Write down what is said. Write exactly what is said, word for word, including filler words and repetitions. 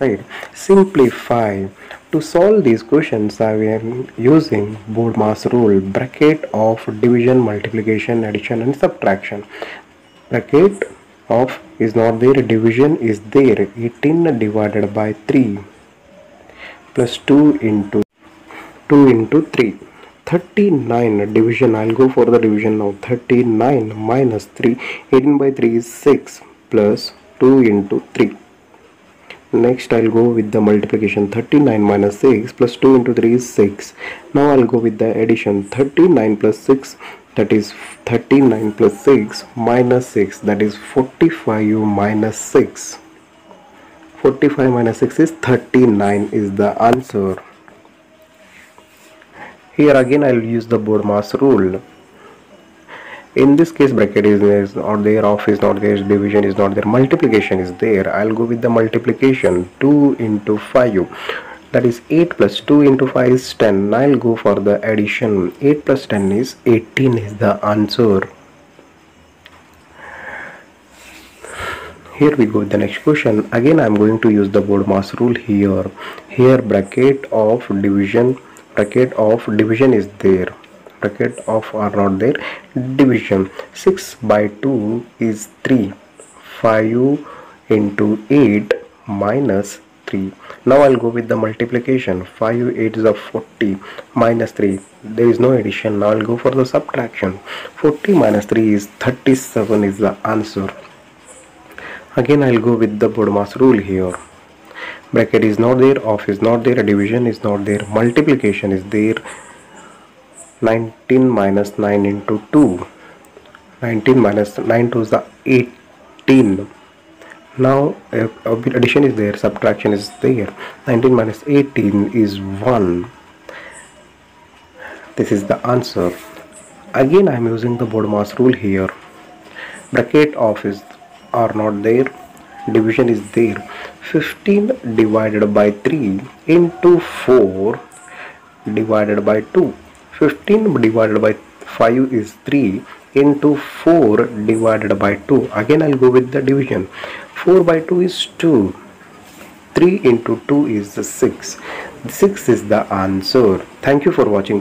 side. Simplify. To solve these questions, I am using BODMAS rule, bracket of division, multiplication, addition and subtraction. Bracket of is not there, division is there. eighteen divided by three plus two into two into three. thirty-nine division, I'll go for the division now. thirty-nine minus three, eighteen by three is six, plus two into three. Next I'll go with the multiplication. Thirty-nine minus six plus two into three is six. Now I'll go with the addition. Thirty-nine plus six, that is thirty-nine plus six minus six, that is forty-five minus six. Forty-five minus six is thirty-nine is the answer. Here again I'll use the BODMAS rule. In this case, bracket is there, is not there, off is not there, division is not there, multiplication is there. I'll go with the multiplication. two into five, that is eight plus two into five is ten. I'll go for the addition. eight plus ten is eighteen is the answer. Here we go with the next question. Again I'm going to use the BODMAS rule here. Here bracket of division, bracket of division is there, bracket of are not there, division. six by two is three. five into eight minus three. Now I'll go with the multiplication. five eight is a forty minus three. There is no addition. Now I'll go for the subtraction. forty minus three is thirty-seven is the answer. Again I'll go with the BODMAS rule here. Bracket is not there, off is not there, division is not there, multiplication is there. nineteen minus nine into two. nineteen minus nine to the eighteen. Now addition is there, subtraction is there. nineteen minus eighteen is one. This is the answer. Again I am using the BODMAS rule here. Bracket of is are not there, division is there. fifteen divided by three into four divided by two. fifteen divided by five is three, into four divided by two. Again I'll go with the division. four by two is two. three into two is six. six is the answer. Thank you for watching.